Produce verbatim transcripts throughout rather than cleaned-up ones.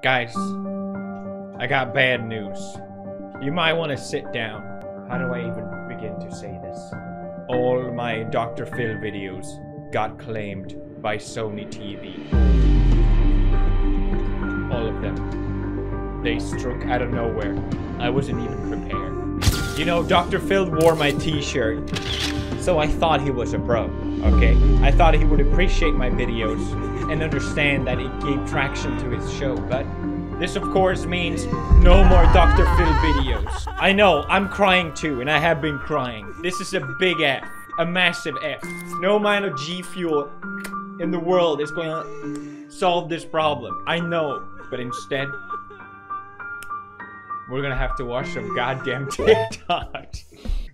Guys, I got bad news. You might want to sit down. How do I even begin to say this? All my Doctor Phil videos got claimed by Sony T V. All of them. They struck out of nowhere. I wasn't even prepared. You know, Doctor Phil wore my t-shirt, so I thought he was a pro, okay? I thought he would appreciate my videos and understand that it gave traction to his show, but this of course means no more Doctor Phil videos. I know, I'm crying too, and I have been crying. This is a big F, a massive F. No amount of G Fuel in the world is going to solve this problem. I know, but instead, we're gonna have to watch some goddamn TikToks.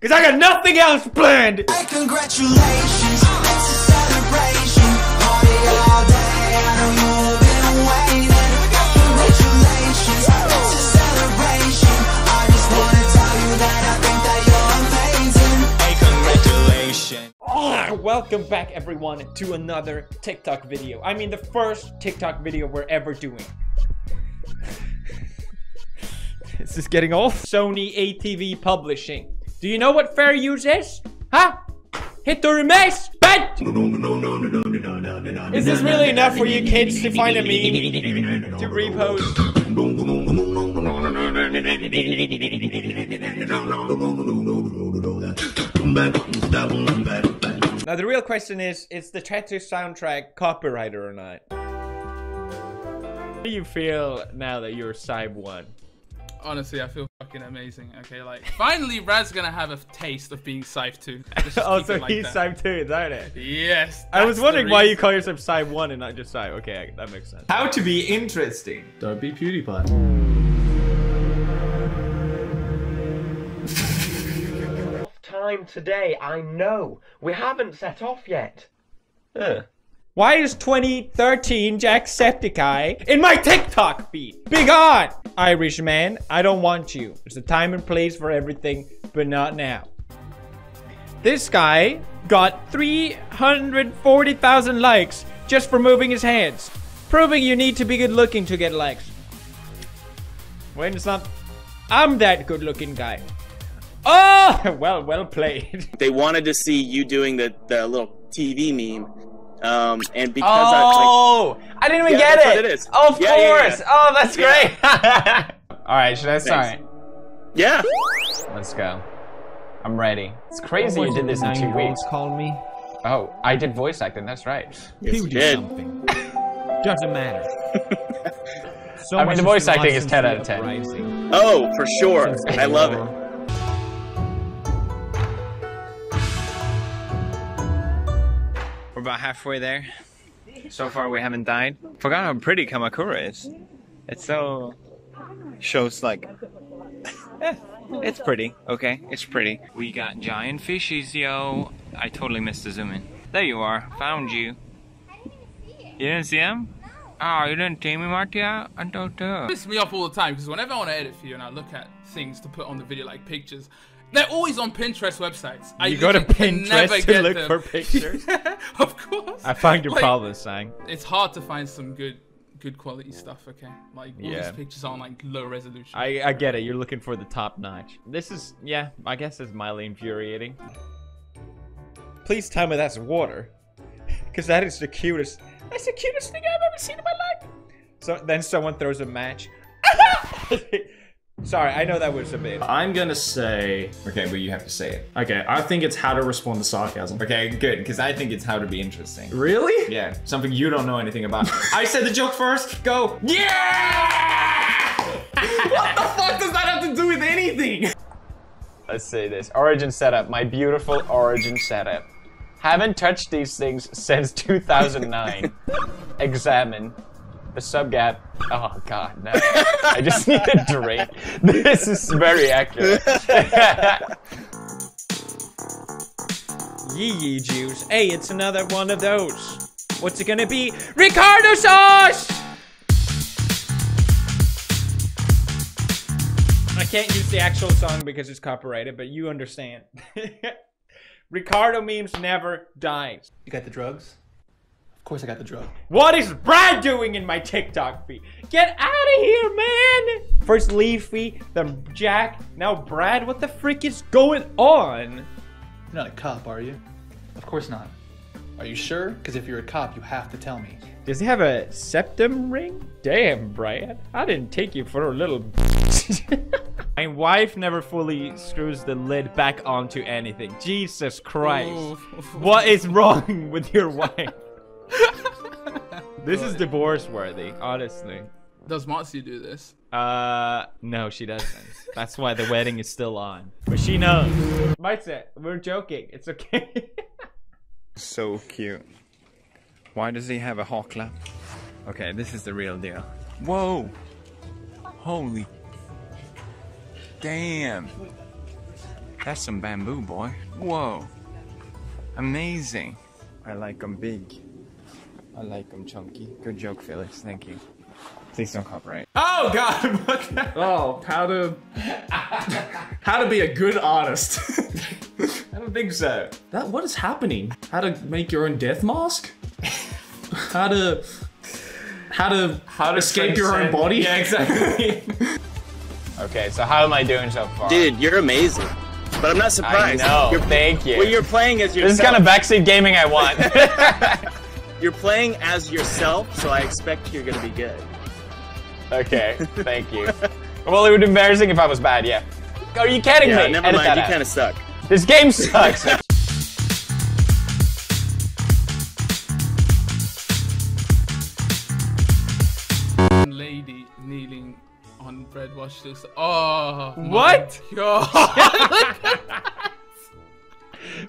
Cause I got nothing else planned! Hey, congratulations, it's a celebration. Party all day, I know you've been waiting. Congratulations, it's a celebration. I just wanna tell you that I think that you're amazing. Hey, congratulations. Oh, welcome back everyone to another TikTok video. I mean the first TikTok video we're ever doing. Is this getting old? Sony A T V Publishing. Do you know what fair use is? Huh? Hit or miss? Bet! Is this really enough for you kids to find a meme to repost? Now the real question is, is the Tetris soundtrack copyrighted or not? How do you feel now that you're Sive one? Honestly, I feel fucking amazing. Okay, like finally, Brad's gonna have a taste of being Sive two. Oh, so like he's Sive two, is that it? Yes. I was wondering why you call yourself Sive one and not just Sive. Okay, that makes sense. How to be interesting? Don't be PewDiePie. Time today. I know we haven't set off yet. Huh. Why is twenty thirteen Jacksepticeye in my TikTok feed? Be gone, Irish man. I don't want you. There's a time and place for everything, but not now. This guy got three hundred forty thousand likes just for moving his hands. Proving you need to be good looking to get likes. When it's not, I'm that good looking guy. Oh, well, well played. They wanted to see you doing the, the little T V meme. Um, and because oh, I, like, I didn't even yeah, get it. it is. Oh, of yeah, course. Yeah, yeah. Oh, that's yeah. great. All right, should I start? Thanks. Yeah. Let's go. I'm ready. It's crazy you did this in two weeks. Called me. Oh, I did voice acting. That's right. Yes, you did. Something. Doesn't matter. So I mean, the voice acting is ten out of ten. Rising. Oh, for sure. I love it. About halfway there. So far we haven't died. Forgot how pretty Kamakura is. It's so... shows like... eh, it's pretty, okay? It's pretty. We got giant fishies, yo. I totally missed the zoom in. There you are. Found you. I didn't even see it. You didn't see him? Oh, you didn't see me, Marzia? I don't know. It pisses me off all the time because whenever I want to edit for you and I look at things to put on the video like pictures, they're always on Pinterest websites. You I go to Pinterest to look them. for pictures? Of course. I find your like, problem, Sang. It's hard to find some good good quality stuff, okay? Like, all yeah. these pictures are on, like, low resolution. I, I get it. You're looking for the top notch. This is, yeah, I guess it's mildly infuriating. Please tell me that's water. Because that is the cutest. That's the cutest thing I've ever seen in my life. So then someone throws a match. Sorry, I know that was a bit. I'm gonna say... Okay, but you have to say it. Okay, I think it's how to respond to sarcasm. Okay, good, because I think it's how to be interesting. Really? Yeah, something you don't know anything about. I said the joke first, go! Yeah! What the fuck does that have to do with anything? Let's say this. Origin setup, my beautiful origin setup. Haven't touched these things since two thousand nine. Examine. The sub gap. Oh god, no. I just need a drink. This is very accurate. Yee yee juice. Hey, it's another one of those. What's it gonna be? Ricardo sauce! I can't use the actual song because it's copyrighted, but you understand. Ricardo memes never dies. You got the drugs? Of course I got the drug. What is Brad doing in my TikTok feed? Get out of here, man! First Leafy, then Jack, now Brad. What the freak is going on? You're not a cop, are you? Of course not. Are you sure? Because if you're a cop, you have to tell me. Does he have a septum ring? Damn, Brad. I didn't take you for a little b****. My wife never fully screws the lid back onto anything. Jesus Christ. Ooh. What is wrong with your wife? This is divorce worthy, honestly. Does Monsi do this? Uh, no, she doesn't. That's why the wedding is still on. But she knows. Marzia, we're joking. It's okay. So cute. Why does he have a hawk clap? Okay, this is the real deal. Whoa! Holy... Damn! That's some bamboo, boy. Whoa! Amazing! I like them big. I like them chunky. Good joke, Felix. Thank you. Please don't copyright. Oh God! What the... Oh, how to... how to be a good artist. I don't think so. That what is happening? How to make your own death mask? How to... How to... How to escape your own body? Yeah, exactly. Okay, so how am I doing so far? Dude, you're amazing. But I'm not surprised. I know, you're, thank you. When you're playing as yourself... This is kind of backseat gaming I want. You're playing as yourself, so I expect you're gonna be good. Okay, thank you. Well, it would be embarrassing if I was bad, yeah. Are you kidding yeah, me? Never Edit mind, you kind of suck. This game sucks. Lady kneeling on bread, watch this. Oh, what?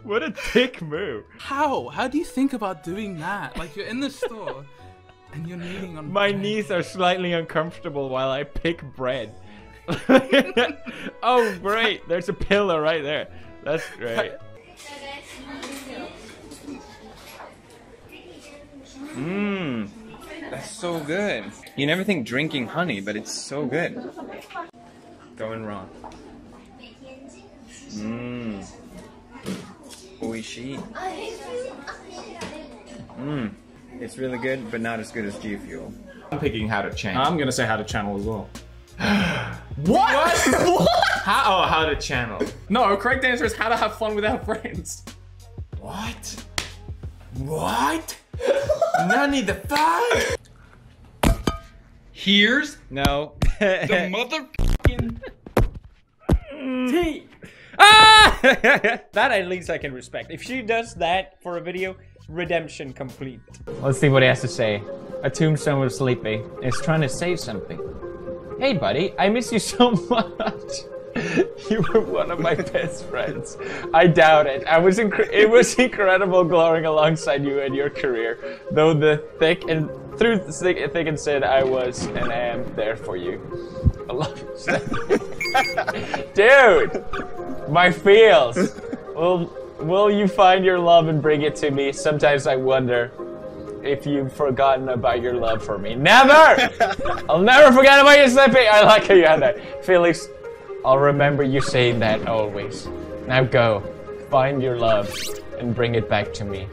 What a dick move. How? How do you think about doing that? Like, you're in the store and you're kneeling on My bread. Knees are slightly uncomfortable while I pick bread. Oh, great. There's a pillow right there. That's great. Mmm. That's so good. You never think drinking honey, but it's so good. Going wrong. Mmm. Oishi. Mmm. It's really good, but not as good as G Fuel. I'm picking how to channel. I'm gonna say how to channel as well. What? What? How? Oh, how to channel. No, correct answer is how to have fun without friends. What? What? Nanny the fuck? Here's no. The motherfucking tea. Ah! That at least I can respect. If she does that for a video, redemption complete. Let's see what he has to say. A tombstone with Sleepy is trying to save something. Hey buddy, I miss you so much. You were one of my best friends. I doubt it. I was inc it was incredible glowing alongside you and your career. Though the thick and through the thick, thick and thin, I was and am there for you. I love you. Dude, my feels. Will will you find your love and bring it to me? Sometimes I wonder if you've forgotten about your love for me. Never! I'll never forget about you, Slippy! I like how you had that. Felix, I'll remember you saying that always. Now go, find your love, and bring it back to me.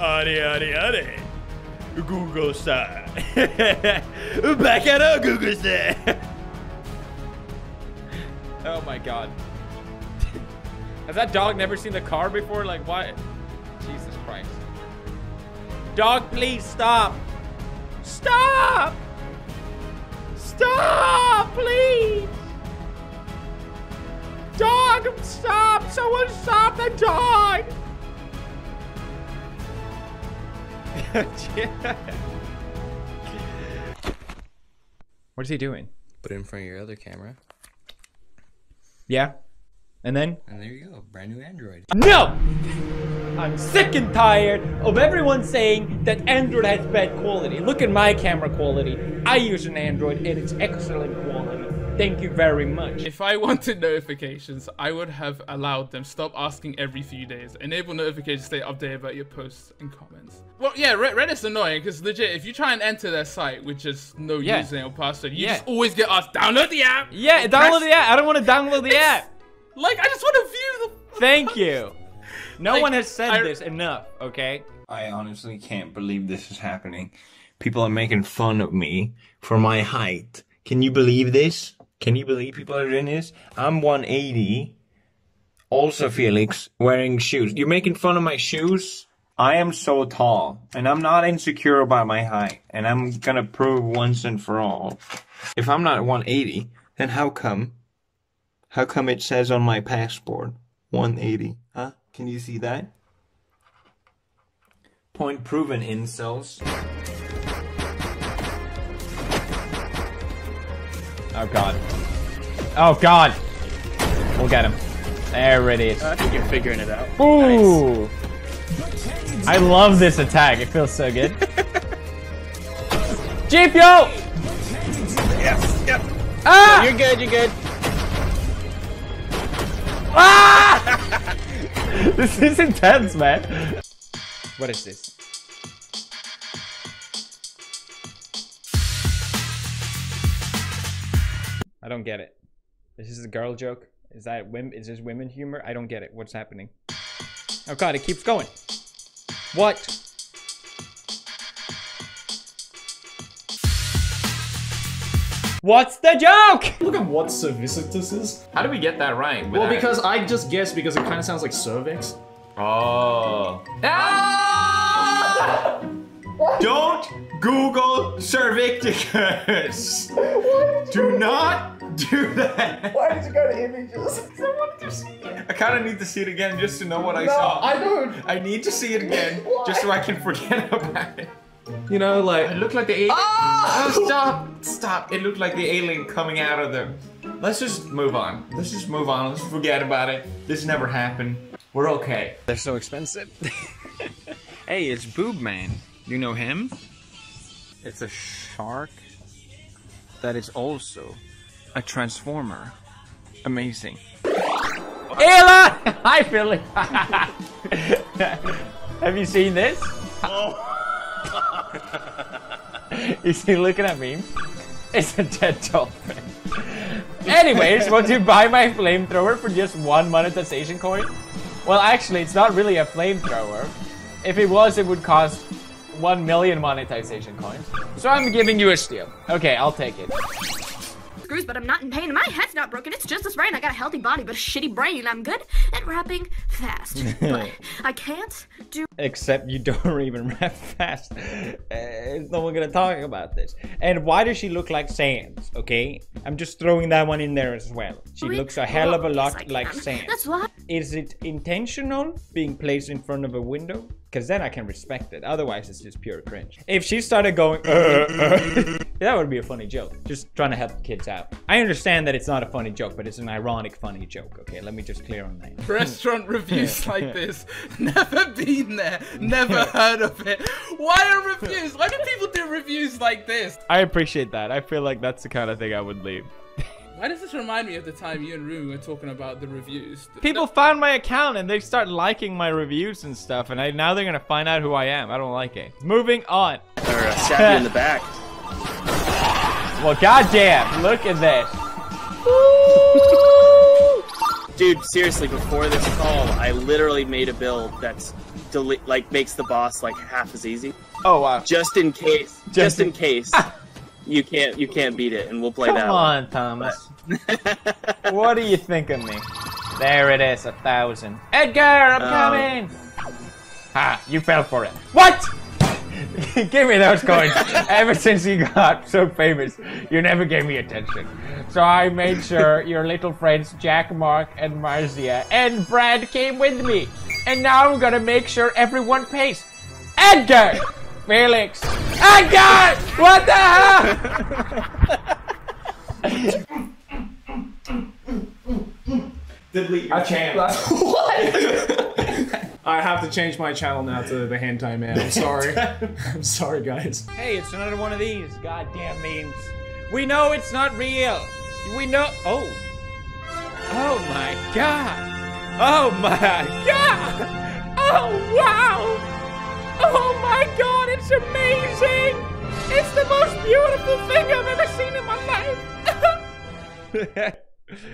Adi, adi, adi. Google star. Back at our Google star. Oh my God. Has that dog never seen the car before? Like, why? Jesus Christ. Dog, please stop! Stop! Stop, please! Dog, stop! Someone stop the dog! What is he doing? Put it in front of your other camera. Yeah. And then? And there you go, brand new Android. No! I'm sick and tired of everyone saying that Android has bad quality. Look at my camera quality. I use an Android and it's excellent quality. Thank you very much. If I wanted notifications, I would have allowed them. Stop asking every few days. Enable notifications, stay updated about your posts and comments. Well, yeah, Reddit's annoying because legit, if you try and enter their site with just no yeah. username or password, you yeah. just always get asked, download the app! Yeah, download the app! I don't want to download the app! Like, I just want to view the- Thank you. No like, one has said I... this enough, okay? I honestly can't believe this is happening. People are making fun of me for my height. Can you believe this? Can you believe people are doing this? I'm one eighty. Also, Felix, wearing shoes. You're making fun of my shoes? I am so tall, and I'm not insecure about my height, and I'm gonna prove once and for all. If I'm not one eighty, then how come? How come it says on my passport one eighty? Huh? Can you see that? Point proven, incels. Oh god. Oh god! We'll get him. There it is. I think you're figuring it out. Ooh! Nice. I love this attack. It feels so good. G P O! Yes, yep. Ah! No, you're good, you're good. Ah! This is intense, man. What is this? I don't get it. Is this a girl joke? Is that women? Is this women humor? I don't get it. What's happening? Oh god, it keeps going. What? What's the joke? Look at what cervicitis is. How do we get that right? Well, that? Because I just guessed because it kind of sounds like cervix. Oh. Ah! Don't Google cervicticus. Do not do that. Why did you go to images? I wanted to see it. I kind of need to see it again just to know what no, I saw. I don't. I need to see it again just so I can forget about it. You know, like. It looked like the alien. Oh! Oh, stop! Stop! It looked like the alien coming out of the. Let's just move on. Let's just move on. Let's forget about it. This never happened. We're okay. They're so expensive. Hey, it's Boob Man. You know him? It's a shark that is also a transformer. Amazing. E L A! Hi, Philly! Have you seen this? Oh. Is he looking at me? It's a dead dolphin. Anyways, won't you buy my flamethrower for just one monetization coin? Well, actually, it's not really a flamethrower. If it was, it would cost one million monetization coins. So I'm giving you a steal. Okay, I'll take it. Screws, but I'm not in pain. My head's not broken. It's just this rain. I got a healthy body, but a shitty brain. I'm good at rapping fast, but I can't do. Except you don't even rap fast. Uh, no one gonna talk about this. And why does she look like Sans? Okay, I'm just throwing that one in there as well. She we looks a hell of a lot like Sans. That's why. Is it intentional being placed in front of a window? Because then I can respect it. Otherwise, it's just pure cringe. If she started going, uh, uh, that would be a funny joke. Just trying to help kids out. I understand that it's not a funny joke, but it's an ironic funny joke. Okay, let me just clear on that. Restaurant reviews like this. Never been there. Never heard of it. Why are reviews? Why do people do reviews like this? I appreciate that. I feel like that's the kind of thing I would leave. Why does this remind me of the time you and Rumi were talking about the reviews? People found my account and they start liking my reviews and stuff, and I, now they're gonna find out who I am. I don't like it. Moving on. Or a stab you in the back. Well, goddamn! Look at this. Dude, seriously, before this call, I literally made a build that's delete like makes the boss like half as easy. Oh wow! Just in case. Just, just in, in case. Ah. You can't, you can't beat it, and we'll play that. Come on, Thomas. What do you think of me? There it is, a thousand. Edgar, I'm um, coming! Ah, you fell for it. What? Give me those coins. Ever since you got so famous, you never gave me attention. So I made sure your little friends Jack, Mark, and Marzia, and Brad came with me. And now I'm gonna make sure everyone pays. Edgar! Felix! Edgar! What the hell? Delete your channel. What? I have to change my channel now to the hentai man. I'm sorry. I'm sorry, guys. Hey, it's another one of these goddamn memes. We know it's not real. We know. Oh. Oh my god. Oh my god. Oh wow. Oh my god, it's amazing! It's the most beautiful thing I've ever seen in my life!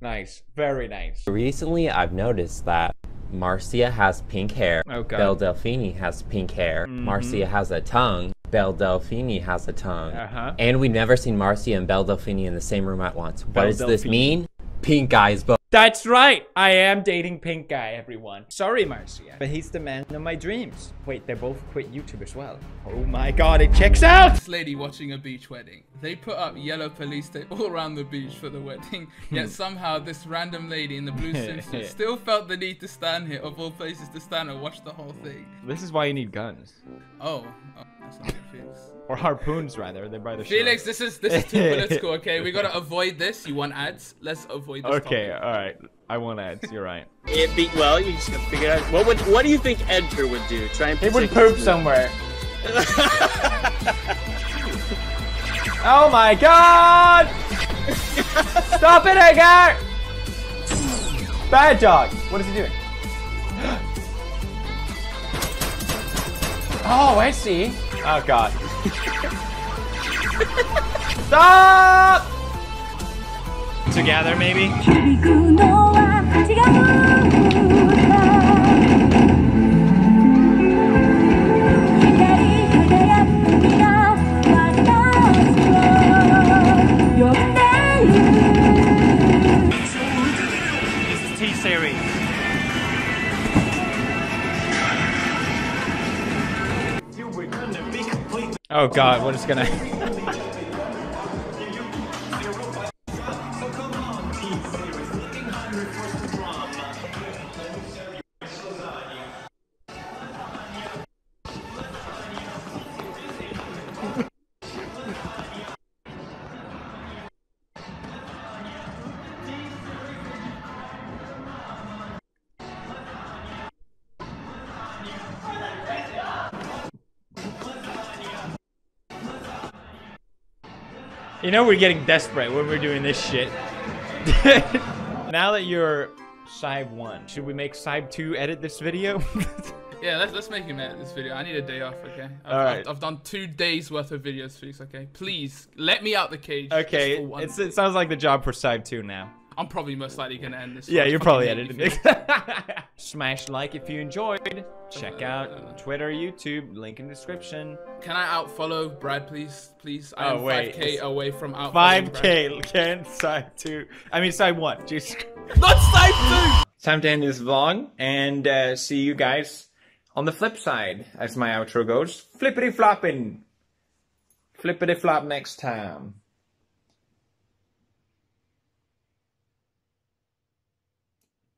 Nice, very nice. Recently, I've noticed that Marzia has pink hair. Oh, God. Belle Delphine has pink hair. Mm-hmm. Marzia has a tongue. Belle Delphine has a tongue. Uh-huh. And we've never seen Marzia and Belle Delphine in the same room at once. What Belle does Delphine. This mean? Pink guys, but that's right. I am dating pink guy, everyone. Sorry, Marzia, but he's the man of my dreams. Wait, they both quit YouTube as well. Oh my God, it checks out. This lady watching a beach wedding. They put up yellow police tape all around the beach for the wedding. Yet somehow this random lady in the blue swimsuit still felt the need to stand here, of all places to stand and watch the whole thing. This is why you need guns. Oh, oh that's not good, Felix. Or harpoons, rather. They're by the Felix, this is this is too political. Okay, we gotta avoid this. You want ads? Let's avoid this. Okay, topic. All right. I want ads. You're right. It'd be, well, you just gotta figure out what would what do you think Edgar would do? Try and. He would poop somewhere. Oh my God! Stop it, Edgar! Bad dog. What is he doing? Oh, I see. Oh God. Stop! Together, maybe? Oh God, what is gonna... You know we're getting desperate when we're doing this shit. Now that you're Sive one, should we make Sive two edit this video? Yeah, let's let's make him edit this video. I need a day off, okay? I've, All right. I've, I've done two days worth of videos, Felix, okay? Please, let me out the cage. Okay, for one it's, it sounds like the job for Sive two now. I'm probably most likely gonna end this. Yeah, you're probably editing it. Smash like if you enjoyed. Check out Twitter, YouTube, link in description. Can I outfollow Brad, please? Please, I am oh, five K away from outfollowing five K, can Sive two. I mean, Sive one, Jesus. Not Sive two! Time to end this vlog, and uh, see you guys on the flip side, as my outro goes. Flippity-flopping! Flippity-flop next time.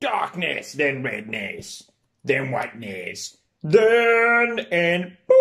Darkness, then redness. Then whiteness, then and boom.